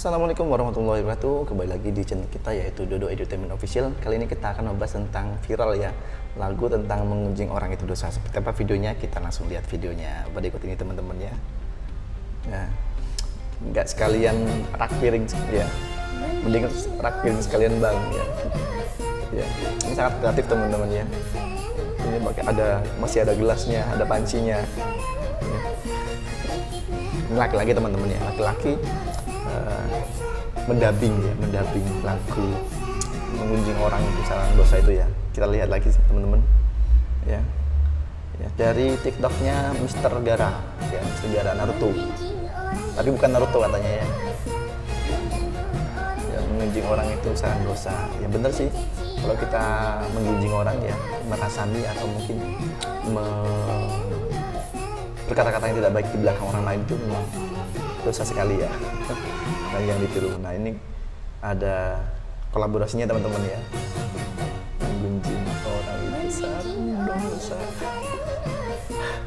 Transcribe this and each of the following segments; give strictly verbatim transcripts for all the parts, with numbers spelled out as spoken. Assalamualaikum warahmatullahi wabarakatuh. Kembali lagi di channel kita yaitu Dodo Edutainment Official. Kali ini kita akan membahas tentang viral ya, lagu tentang mengunjing orang itu dosa. Seperti apa videonya? Kita langsung lihat videonya. Berikut ini teman-teman ya. Nah, nggak sekalian rak piring ya, mending rak piring sekalian bang ya. Ya, ini sangat kreatif teman-teman ya. Ini pakai ada masih ada gelasnya, ada pancinya. Ya. Ini laki-laki teman-teman ya, laki-laki. Uh, mendabing ya, mendabing lagu mengunjing orang itu Sarang Dosa itu ya. Kita lihat lagi teman-teman ya. Ya, dari TikToknya Mister Gara ya, Mister Gara Naruto, tapi bukan Naruto katanya ya. Ya, mengunjing orang itu Sarang Dosa ya, bener sih kalau kita mengunjing orang ya, merasani atau mungkin berkata-kata yang tidak baik di belakang orang lain itu memang dosa sekali ya. Nah, yang ditiru. Nah, ini ada kolaborasinya teman-teman ya. Mengunjing orang itu dosa.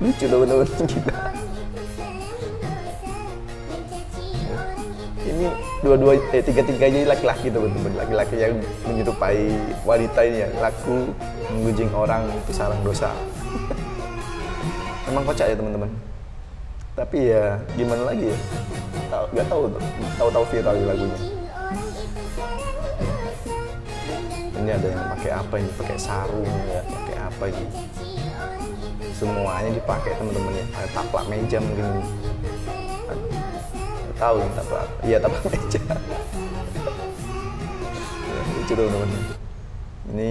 Lucu teman-teman kita. Ini dua-dua eh, tiga-tiganya laki-laki teman-teman, laki-laki yang menyerupai wanita ini ya. Laku mengunjing orang itu sarang dosa. Emang kocak ya teman-teman. Tapi ya gimana lagi ya, nggak tahu tahu-tahu viral lagunya. Ini ada yang pakai apa ini? Pakai sarung ya, pakai apa ini? Semuanya dipakai teman-teman ya. Ada taplak meja mungkin. Nggak tahu yang taplak, iya taplak meja. Ya, lucu dong teman-teman. Ini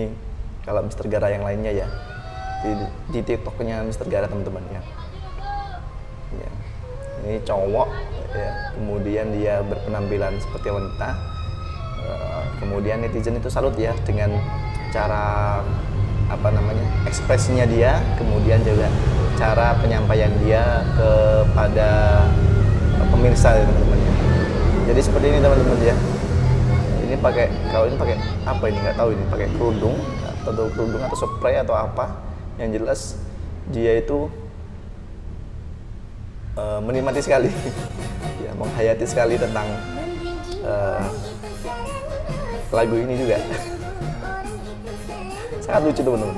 kalau Mister Gara yang lainnya ya, di, di TikToknya Mister Gara teman-teman ya. Ya. Ini cowok ya, kemudian dia berpenampilan seperti wanita, uh, kemudian netizen itu salut ya dengan cara apa namanya ekspresinya dia, kemudian juga cara penyampaian dia kepada pemirsa ya teman-teman ya. Jadi seperti ini teman-teman ya, ini pakai kalau ini pakai apa ini nggak tahu, ini pakai kerudung atau kerudung atau spray atau apa, yang jelas dia itu Uh, menikmati sekali, ya, menghayati sekali tentang uh, lagu ini juga. Sangat lucu teman-teman,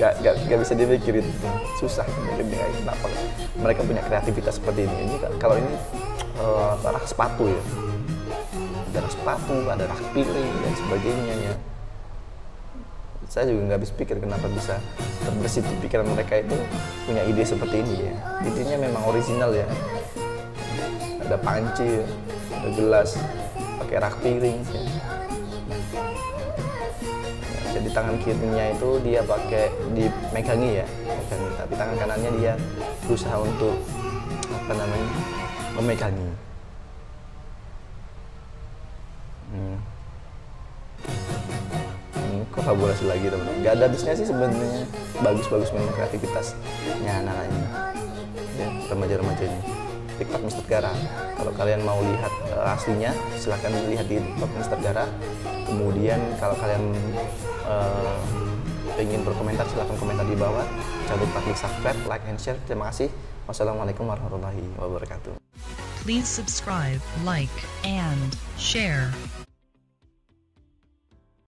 gak, gak, gak bisa dipikirin, susah. Mungkin kenapa mereka punya kreativitas seperti ini. Ini kalau ini uh, rak sepatu ya, ada rak sepatu, ada rak piring dan sebagainya ya. Saya juga nggak habis pikir kenapa bisa terbesit di pikiran mereka itu punya ide seperti ini ya. Idenya memang original ya. Ada panci, ada gelas, pakai rak piring ya. Ya, jadi tangan kirinya itu dia pakai dipegangi ya, megangi. Tapi tangan kanannya dia berusaha untuk apa namanya memegangi. Hmm. Kolaborasi lagi teman-teman, nggak ada habisnya sih sebenarnya. Bagus-bagus memang kreativitasnya anak-anak ini ya, remaja-remaja ini. TikTok Mister Gara, kalau kalian mau lihat uh, aslinya silahkan lihat di TikTok Mister Gara. Kemudian kalau kalian uh, ingin berkomentar silahkan komentar di bawah. Jangan lupa klik subscribe, like, and share. Terima kasih. Wassalamualaikum warahmatullahi wabarakatuh. Please subscribe, like, and share.